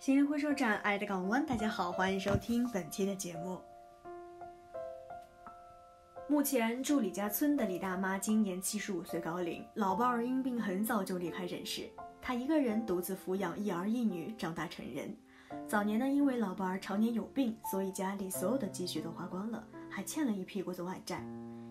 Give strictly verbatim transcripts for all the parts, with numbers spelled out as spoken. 行人回收站，爱的港湾，大家好，欢迎收听本期的节目。目前住李家村的李大妈今年七十五岁高龄，老伴儿因病很早就离开人世，她一个人独自抚养一儿一女长大成人。早年呢，因为老伴儿常年有病，所以家里所有的积蓄都花光了，还欠了一屁股的外债。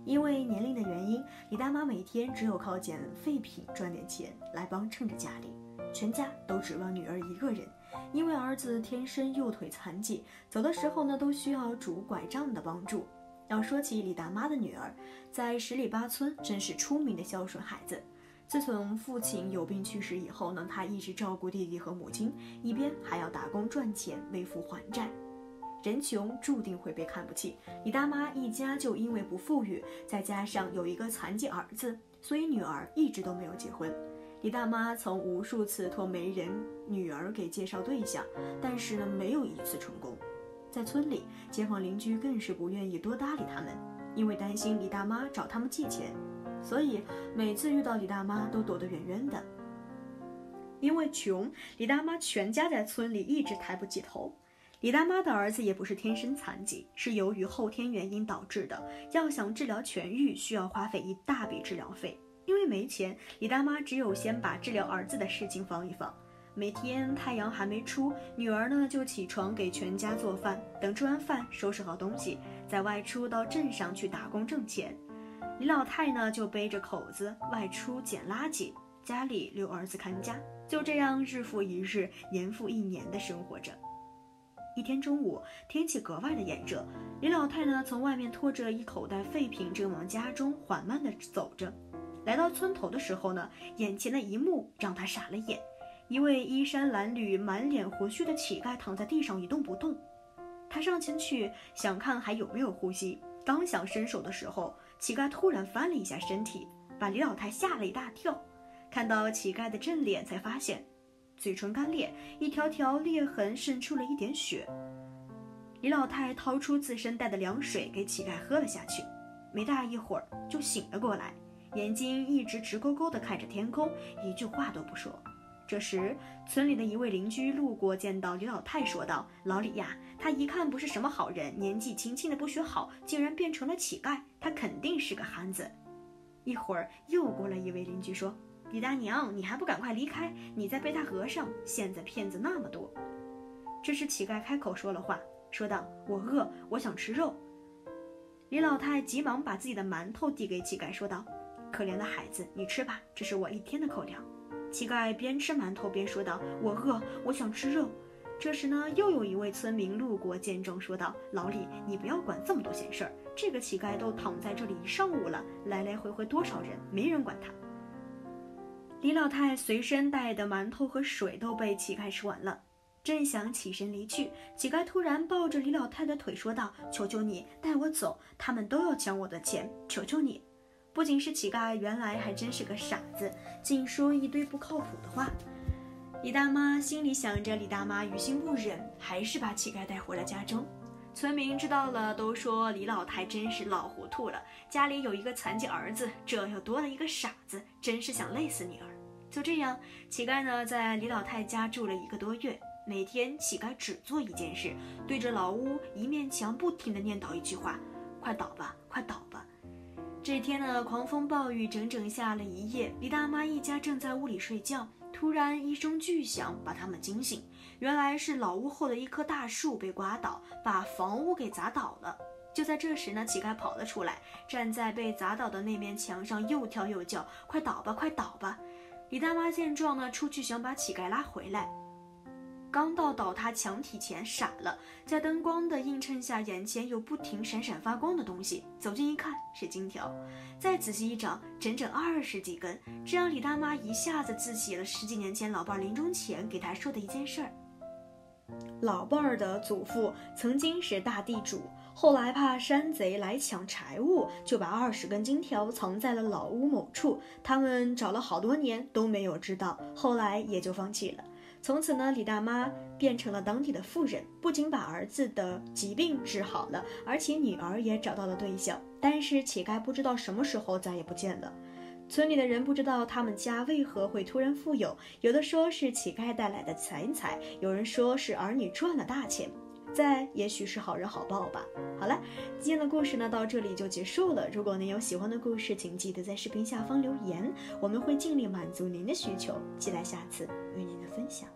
因为年龄的原因，李大妈每天只有靠捡废品赚点钱来帮衬着家里。全家都指望女儿一个人，因为儿子天生右腿残疾，走的时候呢都需要拄拐杖的帮助。要说起李大妈的女儿，在十里八村真是出名的孝顺孩子。自从父亲有病去世以后呢，她一直照顾弟弟和母亲，一边还要打工赚钱为父还债。人穷注定会被看不起，李大妈一家就因为不富裕，再加上有一个残疾儿子，所以女儿一直都没有结婚。李大妈曾无数次托媒人女儿给介绍对象，但是呢，没有一次成功。在村里，街坊邻居更是不愿意多搭理他们，因为担心李大妈找他们借钱，所以每次遇到李大妈都躲得远远的。因为穷，李大妈全家在村里一直抬不起头。李大妈的儿子也不是天生残疾，是由于后天原因导致的，要想治疗痊愈，需要花费一大笔治疗费。因为没钱，李大妈只有先把治疗儿子的事情放一放。每天太阳还没出，女儿呢就起床给全家做饭，等吃完饭收拾好东西，再外出到镇上去打工挣钱。李老太呢就背着口子外出捡垃圾，家里留儿子看家，就这样日复一日，年复一年的生活着。一天中午，天气格外的炎热，李老太呢从外面拖着一口袋废品正往家中缓慢地走着。来到村头的时候呢，眼前的一幕让他傻了眼。一位衣衫褴褛、满脸胡须的乞丐躺在地上一动不动。他上前去想看还有没有呼吸，刚想伸手的时候，乞丐突然翻了一下身体，把李老太吓了一大跳。看到乞丐的正脸，才发现嘴唇干裂，一条条裂痕渗出了一点血。李老太掏出自身带的凉水给乞丐喝了下去，没大一会儿就醒了过来。眼睛一直直勾勾地看着天空，一句话都不说。这时，村里的一位邻居路过，见到李老太，说道：“老李呀，他一看不是什么好人，年纪轻轻的不学好，竟然变成了乞丐，他肯定是个汉子。”一会儿，又过了一位邻居说：“李大娘，你还不赶快离开，你再被他讹上，现在骗子那么多。”这时，乞丐开口说了话，说道：“我饿，我想吃肉。”李老太急忙把自己的馒头递给乞丐，说道：“可怜的孩子，你吃吧，这是我一天的口粮。”乞丐边吃馒头边说道：“我饿，我想吃肉。”这时呢，又有一位村民路过见状，说道：“老李，你不要管这么多闲事儿，这个乞丐都躺在这里一上午了，来来回回多少人，没人管他。”李老太随身带的馒头和水都被乞丐吃完了，正想起身离去，乞丐突然抱着李老太的腿说道：“求求你带我走，他们都要抢我的钱，求求你。”不仅是乞丐，原来还真是个傻子，竟说一堆不靠谱的话。李大妈心里想着，李大妈于心不忍，还是把乞丐带回了家中。村民知道了，都说李老太真是老糊涂了，家里有一个残疾儿子，这又多了一个傻子，真是想累死女儿。就这样，乞丐呢在李老太家住了一个多月，每天乞丐只做一件事，对着老屋一面墙不停地念叨一句话：“快倒吧，快倒吧。”这天呢，狂风暴雨整整下了一夜。李大妈一家正在屋里睡觉，突然一声巨响把他们惊醒。原来是老屋后的一棵大树被刮倒，把房屋给砸倒了。就在这时呢，乞丐跑了出来，站在被砸倒的那面墙上，又跳又叫：“快倒吧，快倒吧！”李大妈见状呢，出去想把乞丐拉回来。刚到倒塌墙体前，傻了，在灯光的映衬下，眼前有不停闪闪发光的东西，走近一看是金条，再仔细一找，整整二十几根，这让李大妈一下子记起了十几年前老伴临终前给她说的一件事儿。老伴的祖父曾经是大地主，后来怕山贼来抢财物，就把二十根金条藏在了老屋某处，他们找了好多年都没有知道，后来也就放弃了。从此呢，李大妈变成了当地的富人，不仅把儿子的疾病治好了，而且女儿也找到了对象。但是乞丐不知道什么时候再也不见了。村里的人不知道他们家为何会突然富有，有的说是乞丐带来的钱财，有人说是儿女赚了大钱，再也许是好人好报吧。好了，今天的故事呢到这里就结束了。如果您有喜欢的故事，请记得在视频下方留言，我们会尽力满足您的需求，期待下次与您的分享。